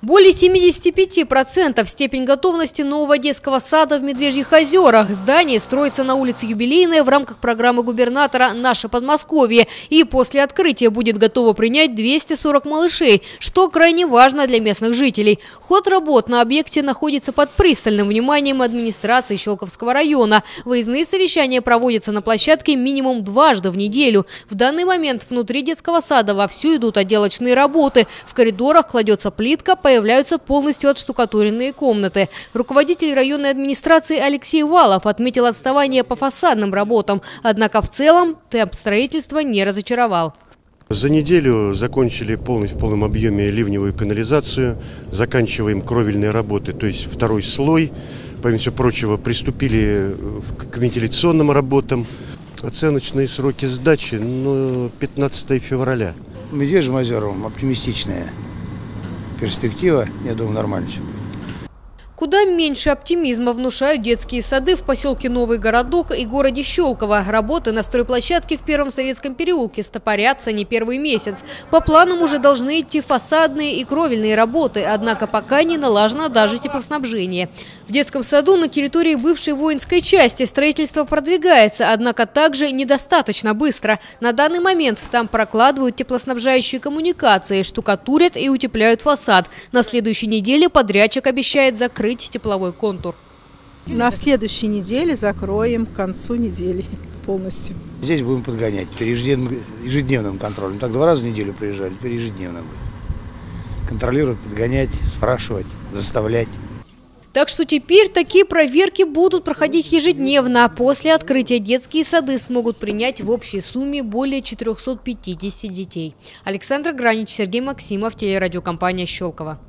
Более 75% степень готовности нового детского сада в Медвежьих озерах. Здание строится на улице Юбилейная в рамках программы губернатора «Наше Подмосковье». И после открытия будет готово принять 240 малышей, что крайне важно для местных жителей. Ход работ на объекте находится под пристальным вниманием администрации Щелковского района. Выездные совещания проводятся на площадке минимум дважды в неделю. В данный момент внутри детского сада вовсю идут отделочные работы. В коридорах кладется плитка, появляются полностью отштукатуренные комнаты. Руководитель районной администрации Алексей Валов отметил отставание по фасадным работам. Однако в целом темп строительства не разочаровал. За неделю закончили в полном объеме ливневую канализацию. Заканчиваем кровельные работы, то есть второй слой. Помимо всего прочего, приступили к вентиляционным работам. Оценочные сроки сдачи 15 февраля. Медвежьим озерам оптимистичные. Перспектива, я думаю, нормально все будет. Куда меньше оптимизма внушают детские сады в поселке Новый Городок и городе Щелково. Работы на стройплощадке в Первом советском переулке стопорятся не первый месяц. По планам уже должны идти фасадные и кровельные работы, однако пока не налажено даже теплоснабжение. В детском саду на территории бывшей воинской части строительство продвигается, однако также недостаточно быстро. На данный момент там прокладывают теплоснабжающие коммуникации, штукатурят и утепляют фасад. На следующей неделе подрядчик обещает закрыть тепловой контур. На следующей неделе закроем, к концу недели полностью. Здесь будем подгонять ежедневным контролем. Так 2 раза в неделю приезжали, теперь ежедневно. Контролировать, подгонять, спрашивать, заставлять. Так что теперь такие проверки будут проходить ежедневно, а после открытия детские сады смогут принять в общей сумме более 450 детей. Александр Гранич, Сергей Максимов, телерадиокомпания «Щелково».